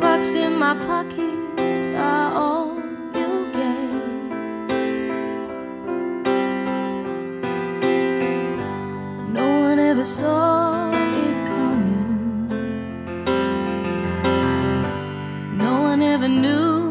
Rocks in my pockets are all you gave. No one ever saw it coming. No one ever knew.